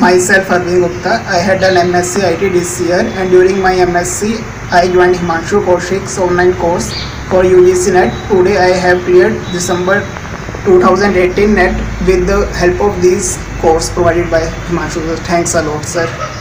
Myself Arvind Gupta. I had done MSc IT this year, and during my MSc I joined Himanshu Koshik's online course for UGC NET. Today I have cleared December 2018 NET with the help of these courses provided by Himanshu. Thanks a lot, sir.